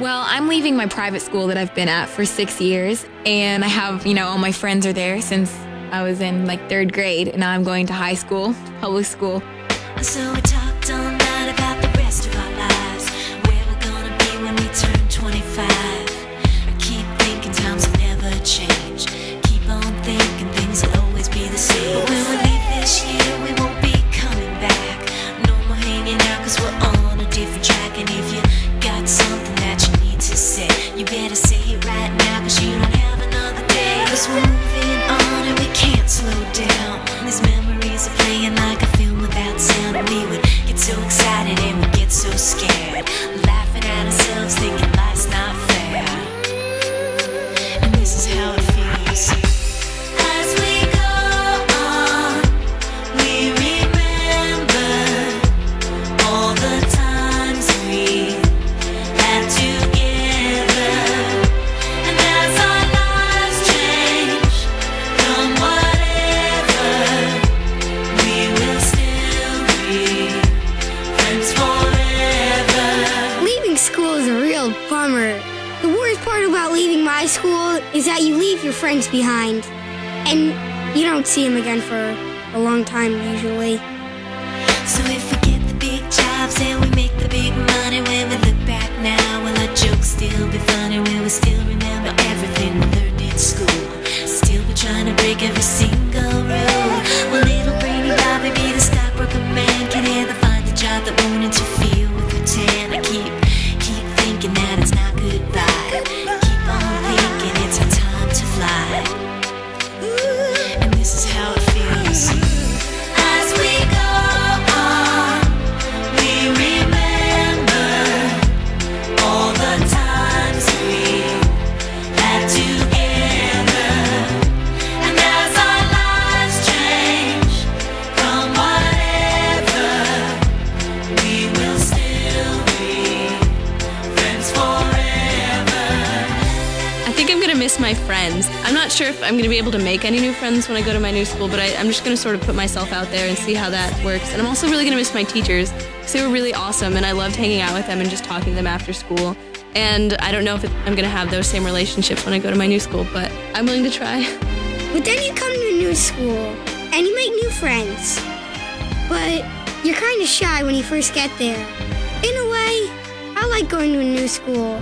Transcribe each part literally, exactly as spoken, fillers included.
Well, I'm leaving my private school that I've been at for six years, and I have, you know, all my friends are there since I was in like third grade, and now I'm going to high school, public school. So we talked all night about the rest of our lives, where we're gonna be when we turn twenty-five. I keep thinking times will never change, keep on thinking things will always be the same. But when we leave this year, we won't be coming back, no more hanging out, cause we're on a different track. And if you got something that you need to say, you better say it right now, cause you don't have another day. Cause we're moving on and we can't slow down, these memories are playing like a film without sound. And we would get so excited and we get so scared, laughing at ourselves thinking life's not fair. And this is how it feels. The worst part about leaving my school is that you leave your friends behind, and you don't see them again for a long time usually. So if we get the big jobs and we make the big money, when we look back now, will our jokes still be funny? Will we still remember everything we learned in school? Still be trying to break every single rule. Will little Brady Bobby be the stockbroker man? Can ever find a job that won't interfere with pretend? I keep thinking that it's not goodbye, keep on thinking it's our time to fly, and this is how it feels. As we go on, we remember all the times we had together, and as our lives change from whatever, we will still be forever. I think I'm going to miss my friends. I'm not sure if I'm going to be able to make any new friends when I go to my new school, but I, I'm just going to sort of put myself out there and see how that works. And I'm also really going to miss my teachers, because they were really awesome, and I loved hanging out with them and just talking to them after school. And I don't know if it, I'm going to have those same relationships when I go to my new school, but I'm willing to try. But then you come to a new school, and you make new friends. But you're kind of shy when you first get there. In a way, I like going to a new school.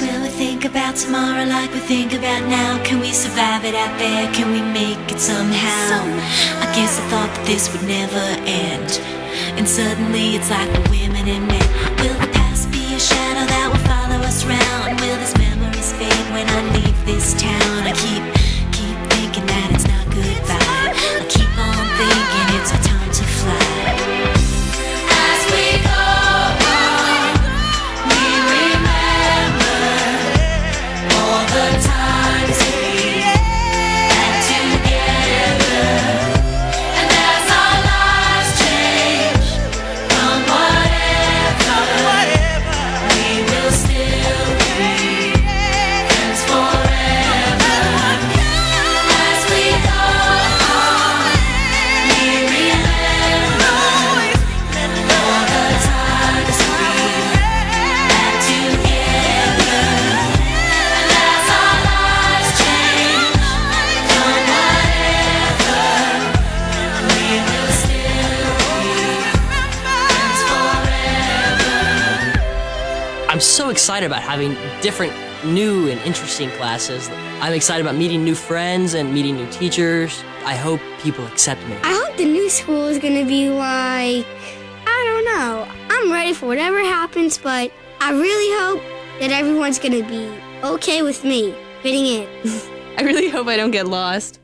Will we think about tomorrow like we think about now? Can we survive it out there? Can we make it somehow? I guess I thought that this would never end, and suddenly it's like the women and men. Will the past be a shadow that will follow us round? Will these memories fade when I leave this town? I keep, keep thinking that it's not goodbye, I keep on thinking it's our time to fly. I'm so excited about having different, new and interesting classes. I'm excited about meeting new friends and meeting new teachers. I hope people accept me. I hope the new school is going to be like, I don't know. I'm ready for whatever happens, but I really hope that everyone's going to be okay with me fitting in. I really hope I don't get lost.